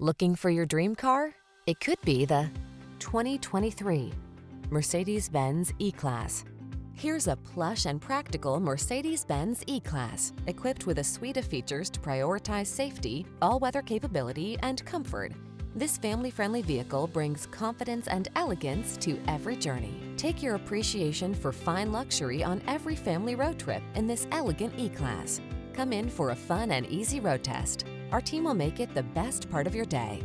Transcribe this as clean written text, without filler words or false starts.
Looking for your dream car? It could be the 2023 Mercedes-Benz E-Class. Here's a plush and practical Mercedes-Benz E-Class, equipped with a suite of features to prioritize safety, all-weather capability, and comfort. This family-friendly vehicle brings confidence and elegance to every journey. Take your appreciation for fine luxury on every family road trip in this elegant E-Class. Come in for a fun and easy road test. Our team will make it the best part of your day.